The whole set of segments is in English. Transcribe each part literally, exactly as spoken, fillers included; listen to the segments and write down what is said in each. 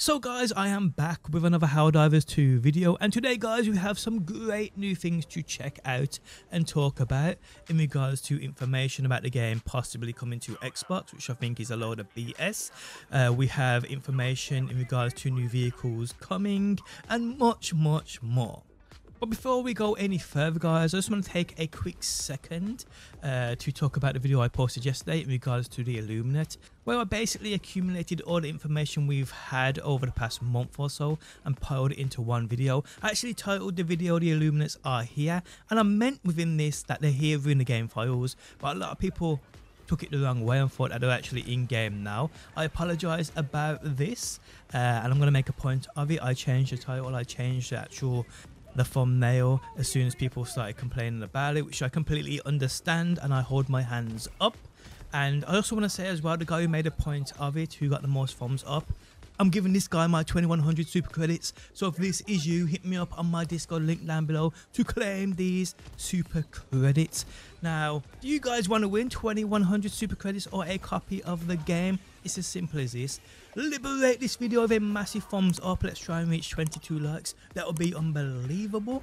So guys, I am back with another Helldivers two video, and today guys we have some great new things to check out and talk about in regards to information about the game possibly coming to Xbox, which I think is a load of B S. Uh, we have information in regards to new vehicles coming and much much more. But before we go any further guys, I just want to take a quick second uh, to talk about the video I posted yesterday in regards to the Illuminate, where I basically accumulated all the information we've had over the past month or so and piled it into one video. I actually titled the video "The Illuminates Are Here," and I meant within this that they're here in the game files, but a lot of people took it the wrong way and thought that they're actually in game now. I apologize about this, uh, and I'm going to make a point of it. I changed the title, I changed the actual the thumbnail as soon as people started complaining about it, which I completely understand and I hold my hands up. And I also want to say as well, the guy who made a point of it, who got the most thumbs up, I'm giving this guy my twenty-one hundred super credits. So if this is you, hit me up on my Discord link down below to claim these super credits. Now, do you guys want to win twenty-one hundred super credits or a copy of the game? It's as simple as this. Liberate this video with a massive thumbs up. Let's try and reach twenty-two likes. That would be unbelievable.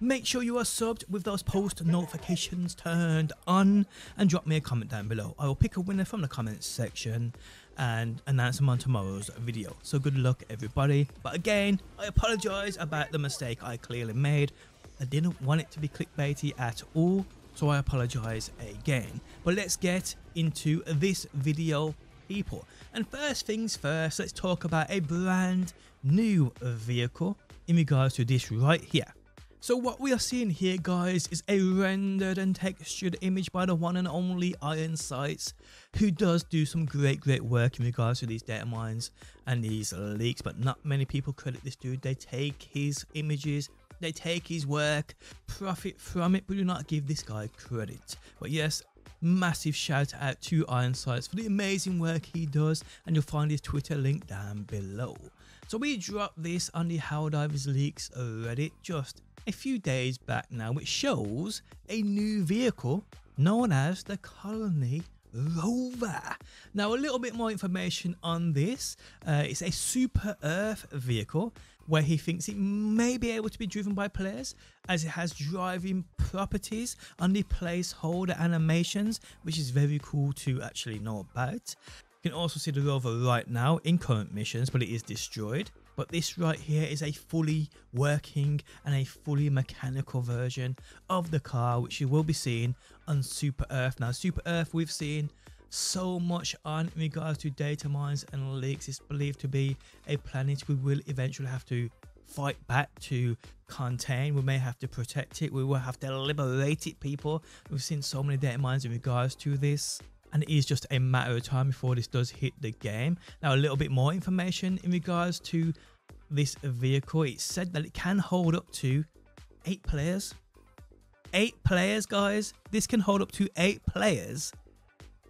Make sure you are subbed with those post notifications turned on, and drop me a comment down below. I will pick a winner from the comments section and announce them on tomorrow's video. So good luck everybody. But again, I apologize about the mistake I clearly made. I didn't want it to be clickbaity at all, so I apologize again. But let's get into this video people. And first things first, let's talk about a brand new vehicle in regards to this right here. So what we are seeing here guys is a rendered and textured image by the one and only Iron Sights, who does do some great great work in regards to these data mines and these leaks, but not many people credit this dude. They take his images, they take his work, profit from it, but do not give this guy credit. But yes, massive shout out to Iron Sights for the amazing work he does, and you'll find his Twitter link down below. So we dropped this on the HellDivers Leaks Reddit just a few days back now, which shows a new vehicle known as the Colony Rover. Now a little bit more information on this. Uh, it's a Super Earth vehicle where he thinks it may be able to be driven by players, as it has driving properties on the placeholder animations, which is very cool to actually know about. You can also see the rover right now in current missions, but it is destroyed. But this right here is a fully working and a fully mechanical version of the car, which you will be seeing on Super Earth. Now Super Earth, we've seen so much on in regards to data mines and leaks. It's believed to be a planet we will eventually have to fight back to contain. We may have to protect it, we will have to liberate it people. We've seen so many data mines in regards to this, and it is just a matter of time before this does hit the game. Now a little bit more information in regards to this vehicle. It said that it can hold up to eight players. Eight players guys, this can hold up to eight players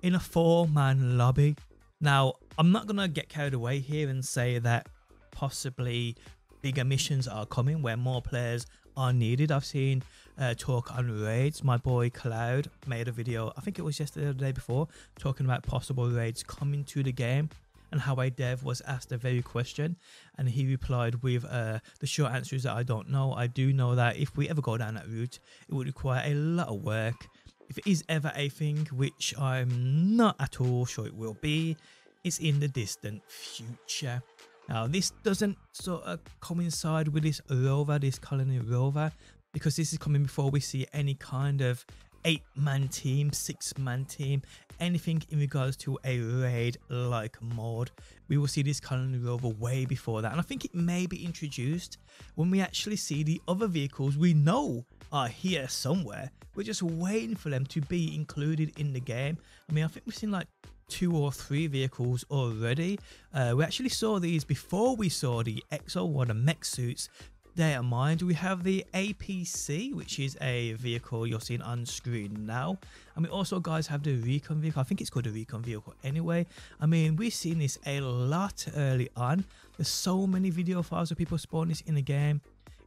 in a four man lobby. Now I'm not gonna get carried away here and say that possibly bigger missions are coming where more players are needed. I've seen uh, talk on raids. My boy Cloud made a video, I think it was yesterday or the day before, talking about possible raids coming to the game and how a dev was asked the very question, and he replied with uh, the short answer is that I don't know. I do know that if we ever go down that route, it would require a lot of work. If it is ever a thing, which I'm not at all sure it will be, it's in the distant future. Now this doesn't sort of coincide with this rover, this Colony Rover, because this is coming before we see any kind of eight man team, six man team, anything in regards to a raid like mode. We will see this Colony Rover way before that, and I think it may be introduced when we actually see the other vehicles we know are here somewhere. We're just waiting for them to be included in the game. I mean, I think we've seen like two or three vehicles already. Uh, we actually saw these before we saw the Exo one, the mech suits. Data mined, we have the A P C, which is a vehicle you're seeing on screen now, and we also guys have the recon vehicle. I think it's called a recon vehicle anyway. I mean, we've seen this a lot early on. There's so many video files of people spawning this in the game.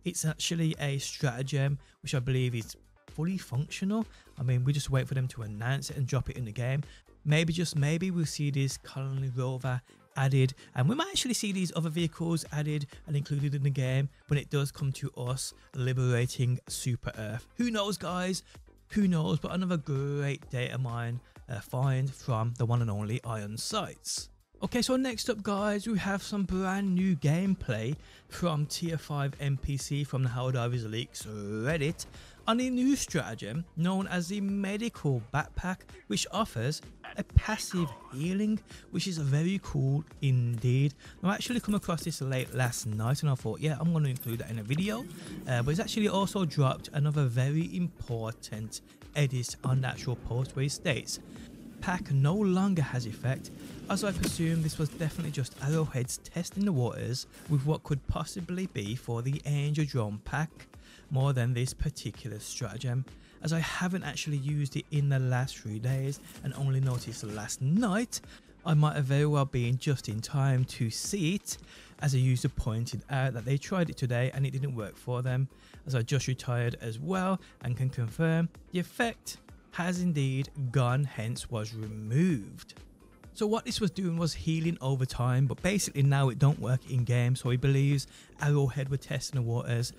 It's actually a stratagem which I believe is fully functional. I mean, we just wait for them to announce it and drop it in the game. Maybe, just maybe, we'll see this Colony Rover added, and we might actually see these other vehicles added and included in the game when it does come to us liberating Super Earth. Who knows, guys? Who knows? But another great data mine uh, find from the one and only Iron Sights. Okay, so next up, guys, we have some brand new gameplay from Tier five N P C from the HellDivers Leaks Reddit on a new stratagem known as the Medical Backpack, which offers a passive healing, which is very cool indeed. Now, I actually come across this late last night and I thought, yeah, I'm going to include that in a video, uh, but it's actually also dropped another very important edit on the actual post where it states, pack no longer has effect, as I presume this was definitely just Arrowhead's testing the waters with what could possibly be for the Angel Drone pack more than this particular stratagem, as I haven't actually used it in the last three days and only noticed last night. I might have very well been just in time to see it, as a user pointed out that they tried it today and it didn't work for them, as I just retired as well and can confirm the effect has indeed gone, hence was removed. So what this was doing was healing over time, but basically now it don't work in game, so he believes Arrowhead were testing the waters,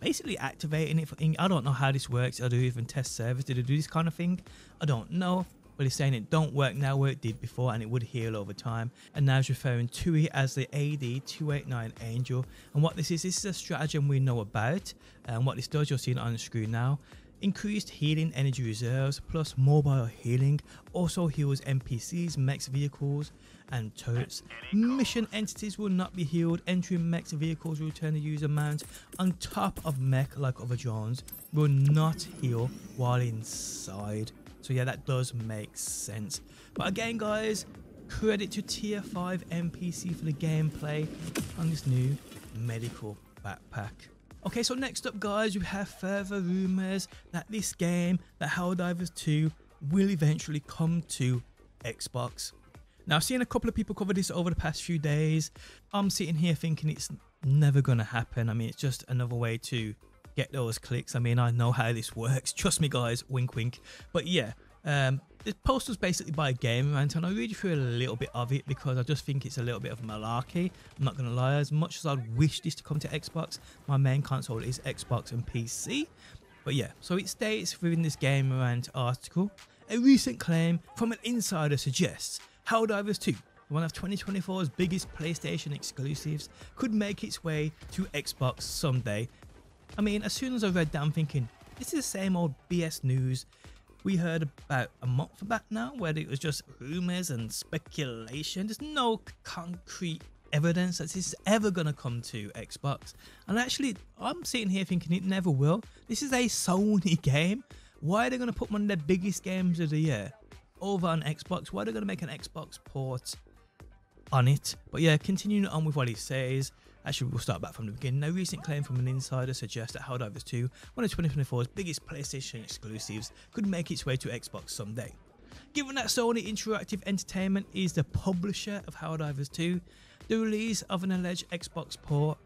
basically activating it for, I don't know how this works. I do even test servers, did they do this kind of thing? I don't know, but he's saying it don't work now where it did before and it would heal over time, and now he's referring to it as the A D two eight nine Angel. And what this is, this is a stratagem we know about, and what this does, you're seeing on the screen now, increased healing energy reserves plus mobile healing, also heals N P Cs, mechs, vehicles and turrets. Mission entities will not be healed, entering mechs vehicles will return the user mount on top of mech like other drones, will not heal while inside. So yeah, that does make sense. But again, guys, credit to Tier five N P C for the gameplay on this new medical backpack. Okay, so next up, guys, we have further rumors that this game, that Helldivers two, will eventually come to Xbox. Now, I've seen a couple of people cover this over the past few days. I'm sitting here thinking it's never going to happen. I mean, it's just another way to get those clicks. I mean, I know how this works. Trust me, guys. Wink, wink. But yeah, um, this post was basically by Game Rant, and I read through a little bit of it because I just think it's a little bit of malarkey. I'm not going to lie, as much as I'd wish this to come to Xbox, my main console is Xbox and P C. But yeah, so it states within this Game Rant article, a recent claim from an insider suggests Helldivers two, one of twenty twenty-four's biggest PlayStation exclusives, could make its way to Xbox someday. I mean, as soon as I read that, I'm thinking, this is the same old B S news we heard about a month back now, where it was just rumors and speculation. There's no concrete evidence that this is ever going to come to Xbox. And actually, I'm sitting here thinking it never will. This is a Sony game. Why are they going to put one of their biggest games of the year over on Xbox? Why are they going to make an Xbox port on it? But yeah, continuing on with what he says. Actually, we'll start back from the beginning. A recent claim from an insider suggests that Helldivers two, one of twenty twenty-four's biggest PlayStation exclusives, could make its way to Xbox someday. Given that Sony Interactive Entertainment is the publisher of Helldivers two, the release of an alleged Xbox port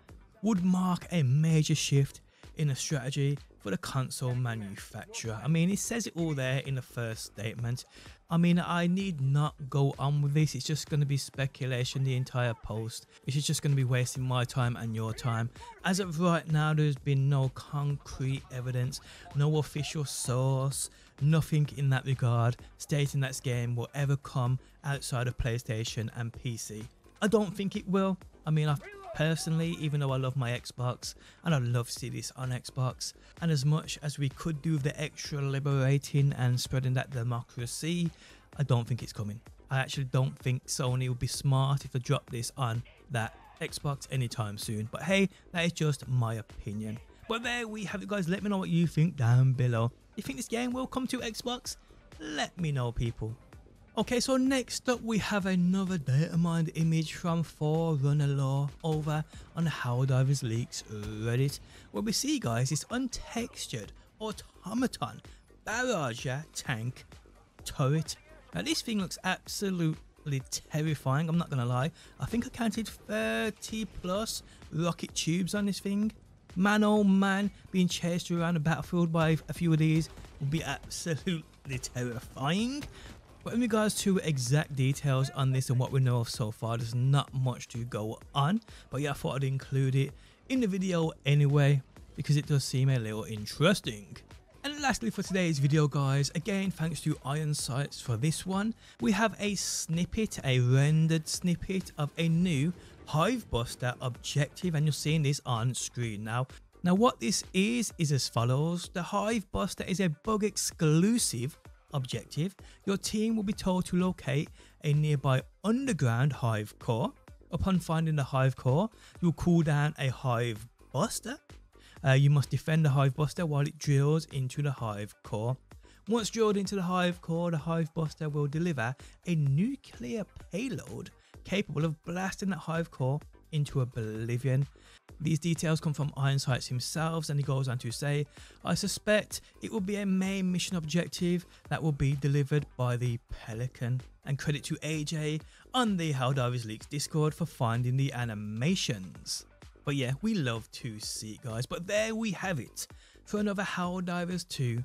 would mark a major shift in a strategy for the console manufacturer. I mean, it says it all there in the first statement. I mean, I need not go on with this. It's just going to be speculation, the entire post, which is just going to be wasting my time and your time. As of right now, there's been no concrete evidence, no official source, nothing in that regard stating that this game will ever come outside of PlayStation and P C. I don't think it will. I mean, I've personally, even though I love my Xbox and I love to see this on Xbox, and as much as we could do the extra liberating and spreading that democracy, I don't think it's coming. I actually don't think Sony would be smart if they drop this on that Xbox anytime soon. But hey, that is just my opinion. But there we have it, guys. Let me know what you think down below. You think this game will come to Xbox? Let me know, people. Okay, so next up we have another datamined image from forerunnerlaw over on Helldivers Leaks Reddit, where we see, guys, this untextured automaton barrager tank turret. Now this thing looks absolutely terrifying, I'm not gonna lie. I think I counted thirty plus rocket tubes on this thing. Man oh man, being chased around the battlefield by a few of these would be absolutely terrifying. But in regards to exact details on this and what we know of so far, there's not much to go on. But yeah, I thought I'd include it in the video anyway, because it does seem a little interesting. And lastly for today's video guys, again thanks to Iron Sights for this one, we have a snippet, a rendered snippet of a new Hive Buster objective, and you're seeing this on screen now. Now what this is, is as follows. The Hive Buster is a bug exclusive objective. Your team will be told to locate a nearby underground hive core. Upon finding the hive core, you'll call down a Hive Buster. Uh, you must defend the Hive Buster while it drills into the hive core. Once drilled into the hive core, the Hive Buster will deliver a nuclear payload capable of blasting that hive core into oblivion. These details come from Iron Sights himself, and he goes on to say, I suspect it will be a main mission objective that will be delivered by the Pelican. And credit to A J on the HellDivers Leaks Discord for finding the animations. But yeah, we love to see it guys. But there we have it for another Helldivers two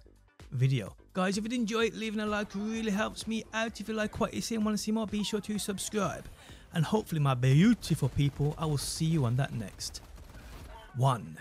video. Guys, if you did enjoy it, leaving a like really helps me out. If you like what you see and want to see more, be sure to subscribe. And hopefully my beautiful people, I will see you on that next one.